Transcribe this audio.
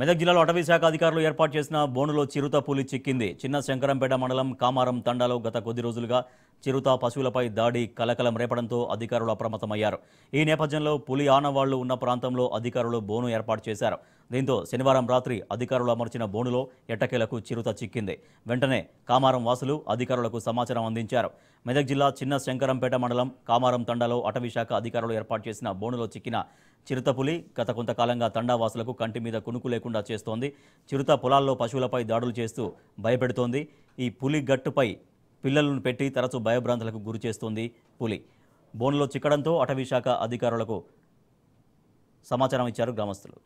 మెదక్ జిల్లాలో అటవీ శాఖ అధికారులు ఏర్పాటు చేసిన బోనులో చిరుత పులి చిక్కింది. చిన్న శంకరంపేట మండలం కామారం తండాలో గత కొద్ది రోజులుగా చిరుత పశువులపై దాడి కలకలం రేపడంతో అధికారులు అప్రమత్తమయ్యారు. ఈ నేపథ్యంలో పులి ఆనవాళ్లు ఉన్న ప్రాంతంలో అధికారులు బోను ఏర్పాటు చేశారు. దీంతో శనివారం రాత్రి అధికారులు అమర్చిన బోనులో ఎట్టకేలకు చిరుత చిక్కింది. వెంటనే కామారం వాసులు అధికారులకు సమాచారం అందించారు. మెదక్ జిల్లా చిన్న శంకరంపేట మండలం కామారం తండాలో అటవీ శాఖ అధికారులు ఏర్పాటు చేసిన బోనులో చిక్కిన చిరుతపులి గత కొంతకాలంగా తండా వాసులకు కంటి మీద కునుకు లేకుండా చేస్తోంది. చిరుత పొలాల్లో పశువులపై దాడులు చేస్తూ భయపెడుతోంది. ఈ పులి గట్టుపై పిల్లలను పెట్టి తరచూ భయభ్రాంతులకు గురి చేస్తోంది. పులి బోన్లో చిక్కడంతో అటవీ శాఖ అధికారులకు సమాచారం ఇచ్చారు గ్రామస్తులు.